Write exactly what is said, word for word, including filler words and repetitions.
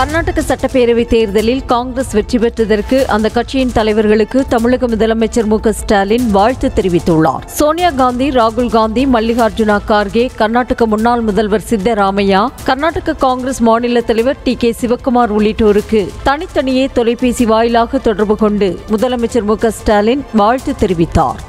கர்நாடக சட்டப்பேரவை தேர்தலில் காங்கிரஸ் வெற்றி பெற்றதற்கு அந்த கட்சியின் தலைவர்களுக்கு தமிழக முதலமைச்சர் எம் கே ஸ்டாலின் வாழ்த்து தெரிவித்துள்ளார். சோனியா காந்தி, ராகுல் காந்தி, மல்லிகார்ஜுனா கார்கே, கர்நாடக முன்னாள் முதல்வர் சித்தராமையா, கர்நாடக காங்கிரஸ் மாநில தலைவர் டி கே சிவக்குமார் உள்ளிட்டோருக்கு தனித்தனியே தொலைபேசி வாயிலாக தொடர்பு கொண்டு முதலமைச்சர் எம் கே ஸ்டாலின் வாழ்த்து தெரிவித்தார்.